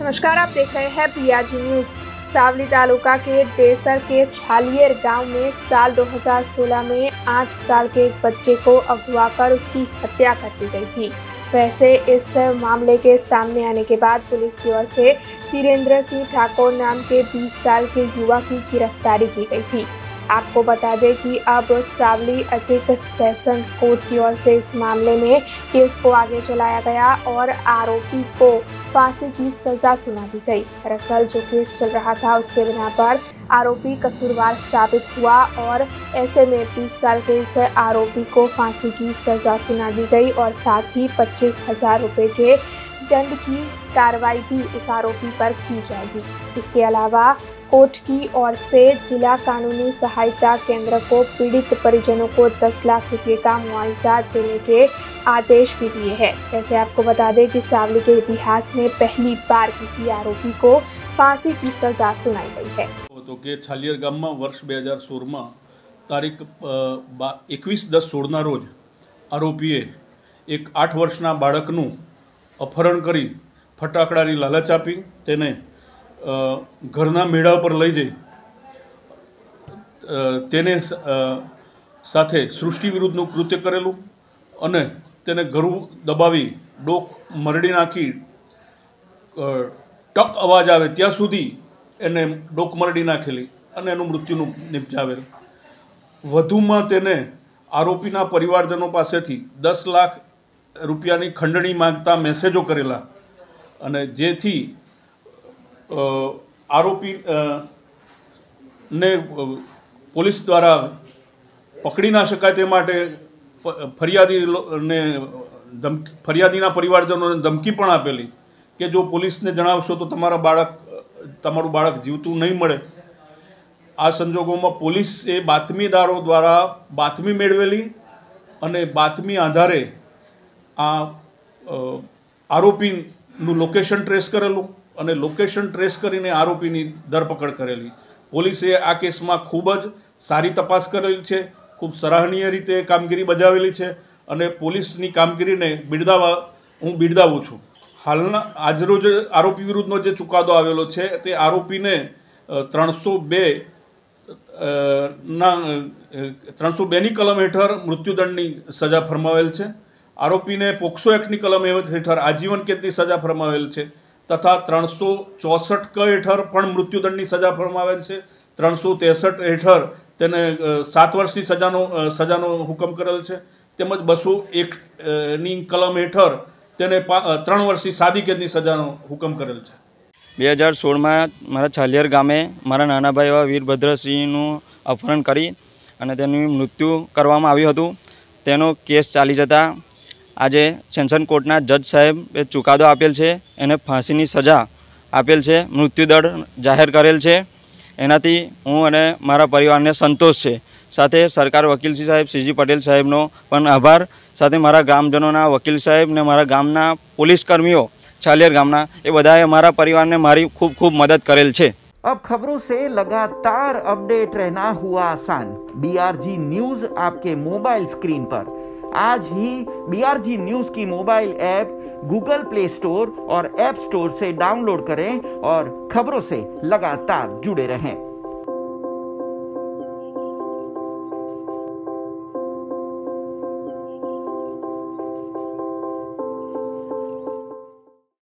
नमस्कार, आप देख रहे हैं B R G news. Savli taluka के देसर के छालियर गांव में साल 2016 में 8 साल के एक बच्चे को अगवाकर उसकी हत्या कर दी गई थी। वैसे इस मामले के सामने आने के बाद पुलिस की ओर से वीरेंद्र सिंह ठाकुर नाम के 20 साल के युवा की गिरफ्तारी की गई थी। आपको बता दें कि अब सावली अधिक सेशंस कोर्ट की ओर से इस मामले में केस को आगे चलाया गया और आरोपी को फांसी की सजा सुना दी गई। दरअसल जो केस चल रहा था उसके बिना पर आरोपी कसूरवार साबित हुआ और ऐसे में 20 साल के इस आरोपी को फांसी की सजा सुना दी गई और साथ ही 25,000 रुपये के दंड की कार्रवाई भी उस आरोपी पर की जाएगी। इसके अलावा कोर्ट की ओर से जिला कानूनी सहायता केंद्र को पीड़ित परिजनों को 10 लाख रुपये का मुआवजा देने के आदेश भी दिए हैं। वैसे आपको बता दें कि सावली के इतिहास में पहली बार किसी आरोपी को फांसी की सजा सुनाई गई है। तो छालियर गाम में वर्ष 2016 में तारीख 21/10/16 ना रोज आरोपीए एक 8 वर्षना बाळकनु अपहरण करी फटाकड़ानी लालच आपी तेने घरना मेड़ा पर लई जई तेने साथे सृष्टि विरुद्धनु कृत्य करेलू अने तेने घरू दबावी डोक मरड़ी नाखी टक अवाज आवे त्यां सुधी एने डोक मरड़ी नाखेली अने एनुं मृत्युनुं निपजावेल। वधुमां तेने आरोपीना परिवारजनों पासेथी 10 लाख रुपयानी खंडणी मांगता मेसेजो करेला अने जेथी आरोपी ने पुलिस द्वारा पकड़ी ना शकाय ते माटे फरियादीना परिवारजनों ने धमकी पण आपेली के जो पुलिस ने जणावशो तो तमारू बाळक जीवतू नहीं मळे। आ संजोगों में पुलिस ए बातमीदारों द्वारा बातमी मेळवेली अने बातमी आधारे आ आरोपीनु लोकेशन ट्रेस करेलू अने लोकेशन ट्रेस करीने आरोपीनी धरपकड़ करेली। पुलिसे आ केस में खूब ज सारी तपास करेली छे, खूब सराहनीय रीते कामगीरी बजावेली छे अने पुलिसनी कामगीरीने हूँ बिरदावुं छूं। हालना आजरोज आरोपी विरुद्धनो जे चुकादो आवेलो छे ते आरोपीने 302 कलम हेठळ मृत्युदंडनी सजा फरमावेल छे। आरोपीने पोक्सो एक्टनी कलम हेठळ आजीवन कैदनी सजा फरमावेल छे तथा 364 क हेठळ पण मृत्युदंडनी सजा फरमावेल छे। 363 हेठळ तेने 7 वर्षनी सजानो हुकम करेल छे તેમજ 201 कलम हेठळ तेने 3 वर्षनी सादी कैदनी सजानो हुकम करेल छे। 2016 में मारा छालियर गामे मारा नाना भाई एवा वीरभद्र सिंहनु अपहरण करी अने तेनुं मृत्यु करवामां आव्युं हतुं। तेनो केस चाली जता आजे सेशन कोर्टना जज साहेबे चुकादो आपेल छे, एने फांसीनी सजा आपेल छे, मृत्युदंड जाहिर करेल छे। एनाथी हूँ अने मारा परिवारने संतोष छे। साथे सरकार वकील साहेब सीजी पटेल साहेबनो पण आभार। साथे मारा ग्रामजनोना वकील साहेब ने मारा गामना पुलिसकर्मीओ छालियर गामना ए बधाए मारा परिवार ने मारी खूब खूब मदद करेल छे। अब खबरों से लगातार अपडेट रहना हुआ आसान। BRG न्यूज़ आपके मोबाइल स्क्रीन पर आज ही BRG न्यूज़ की mobile app Google Play Store और ऐप स्टोर से डाउनलोड करें और खबरों से लगातार जुड़े रहें।